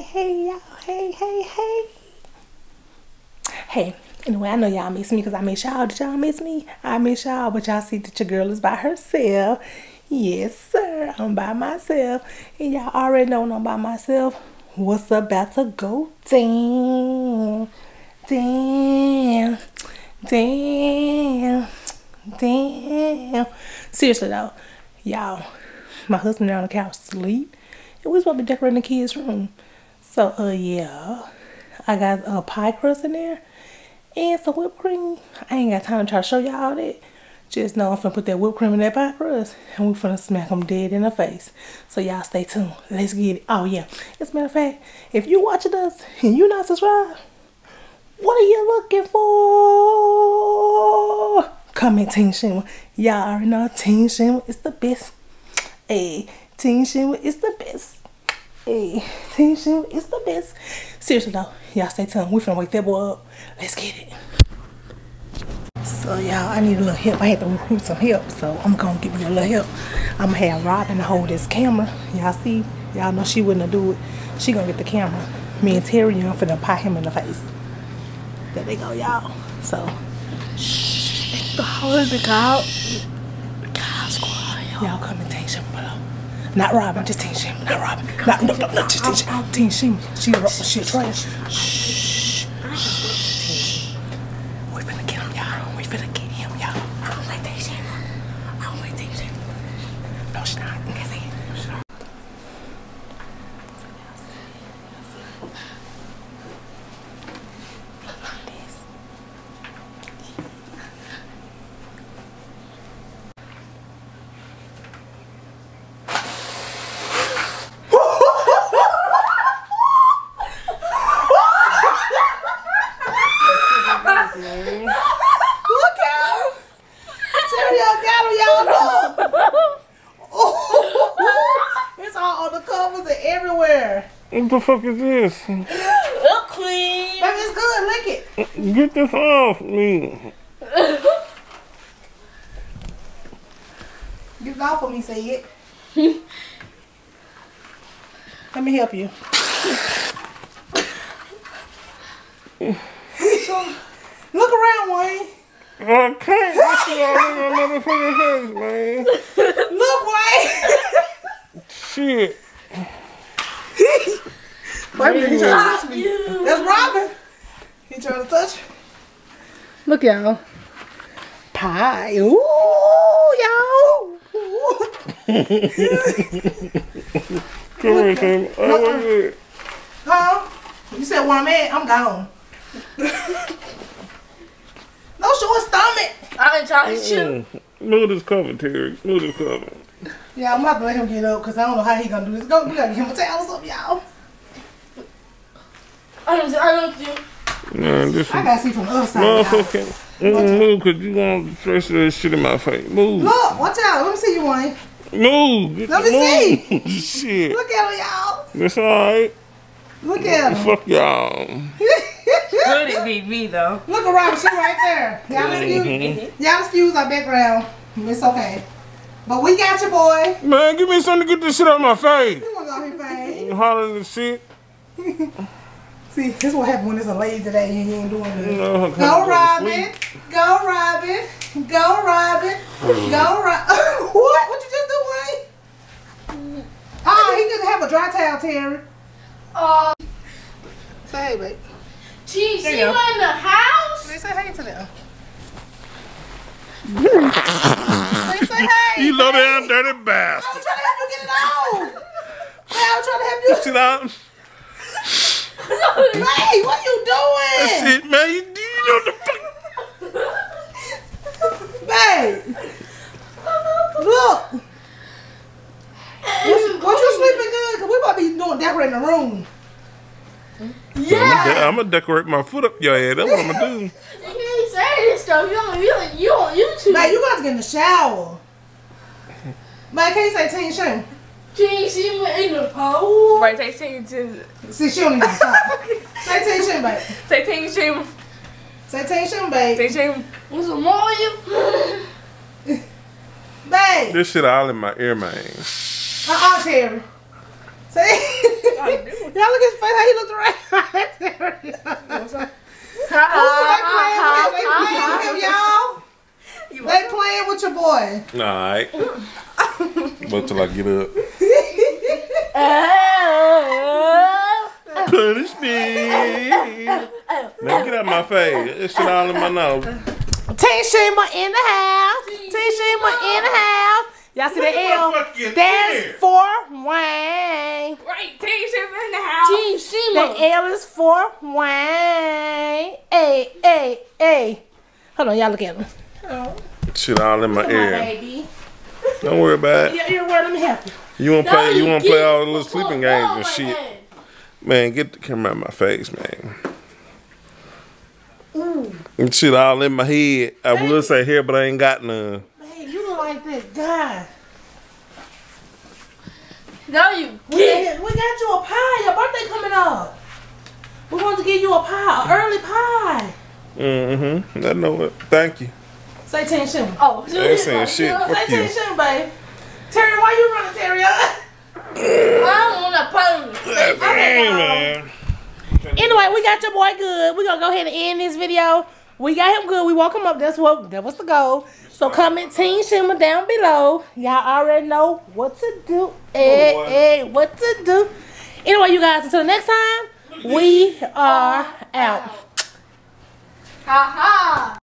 Hey, anyway, I know y'all miss me because I miss y'all. Did y'all miss me? I miss y'all, but y'all see that your girl is by herself. Yes, sir, I'm by myself. And y'all already know when I'm by myself, what's about to go down. Damn. Seriously though, y'all, my husband down on the couch sleep, and we supposed to be decorating the kids' room. So yeah, I got a pie crust in there and some whipped cream. I ain't got time to try to show y'all that. Just know I'm finna put that whipped cream in that pie crust, and we finna smack them dead in the face. So y'all stay tuned. Let's get it. Oh yeah, as a matter of fact, if you watching us and you not subscribed, what are you looking for? Comment Team Shimmer. Y'all already know Team Shimmer is the best. Hey, Team Shimmer is the best. Hey, Team Shimmer is the best. Seriously though, y'all stay tuned. We finna wake that boy up. Let's get it. So y'all, I need a little help. I had to recruit some help, so I'm gonna give you a little help. I'm gonna have Robin hold this camera. Y'all see? Y'all know she wouldn't do it. She gonna get the camera. Me and Terry, I'm finna pie him in the face. There they go, y'all. So, shh. The whole big out. Y'all come and Team Shimmer below. Not Robin, just Team Shimmer. Not Robin. No, just Team Shimmer. Team Shimmer. She trash. Shh. We finna get him, y'all. We finna get him, y'all. I don't like Team Shimmer. I don't like Team Shimmer. No, she's not. What the fuck is this? Look clean. That is good. Lick it. Get this off me. Get it off of me, say it. Let me help you. Look around, Wayne. I can't. That's what I need, my motherfucking face, man. Look, Wayne. Shit. Wait a minute, he trying to touch me. That's Robin. He trying to touch me. Look, y'all. Pie. Ooh, y'all. Come here, Tim. I want it. Huh? You said one man, I'm gone. No short stomach. I ain't trying to shoot. Move this cover, Terry. Move this cover. Yeah, I'm about to let him get up because I don't know how he gonna do this. Go, we gotta give him a towel or something, y'all. I gotta see from the other side. No, it's okay. Move, because you're gonna stress that shit in my face. Move. Look, watch out. Let me see you, Wayne. Move. Let me see. Shit. Look at him, y'all. That's alright. Look at him. Fuck y'all. Could it be me, though? Look around. She right there. Y'all excuse. Y'all excuse our background. It's okay. But we got you, boy. Man, give me something to get this shit out of my face. You want to go out your face? You hollering this shit. See, this is what happened when it's a lazy day and you ain't doing nothing. No, go, Robin. Go, Robin. Go, Robin. Go, Robin. What? What you just do, Wayne? Oh, he just have a dry towel, Terry. Oh. Say hey, babe. She in the house? They say hey to them. They say hey. You low down dirty bastard. I'm trying to help you get it off. I'm trying to help you. Sit down. Hey, what are you doing? That's it, man. You know the fuck. Babe. Look. What you sleeping good? Because we about to be doing decorating the room. Yeah. I'm going to decorate my foot up your head. That's what I'm going to do. You can't say this stuff. You on YouTube. Man, you about to get in the shower. Man, can't say Team Shimmer. Team Shimmer in the pool. Right, say Team Shimmer. See, she don't even talk. Say Team Shimmer, babe. Say Team Shimmer. Say Team Shimmer, babe. Say Team Shimmer. What's the morning? Babe. This shit all in my ear, man. Terry. Say Y'all look at his face, how he looked around. They playing with him, y'all. They playing with your boy. Alright. Wait till I get up. Punish me. Now get out of my face. It's shit all in my nose. Team Shimmer in the house. Team Shimmer in the house. Y'all see the L? That's for Wayne. Right, Team Shimmer in the house. Team Shimmer. The L is for Wayne. Ay. Hold on, y'all look at him. Oh. Shit all in my ear. Baby. Don't worry about it. Your word, let me help you. You wanna play all the little sleeping games and shit. Man, get the camera out of my face, man. Ooh. And shit all in my head. I will say here, but I ain't got none. Man, you look like this guy. No, you get. We got you a pie. Your birthday coming up. We want to give you a pie, an early pie. Mm-hmm. I know it. Thank you. Say Team Shimmer. Oh, they saying shit. Say Team Shimmer, baby. Terry, why you running, Terry? I don't want to pose. Okay, man. Anyway, we got your boy good. We're going to go ahead and end this video. We got him good. We woke him up. That was the goal. So comment Team Shimmer down below. Y'all already know what to do. Hey, what to do. Anyway, you guys, until next time, we are out. Ha ha.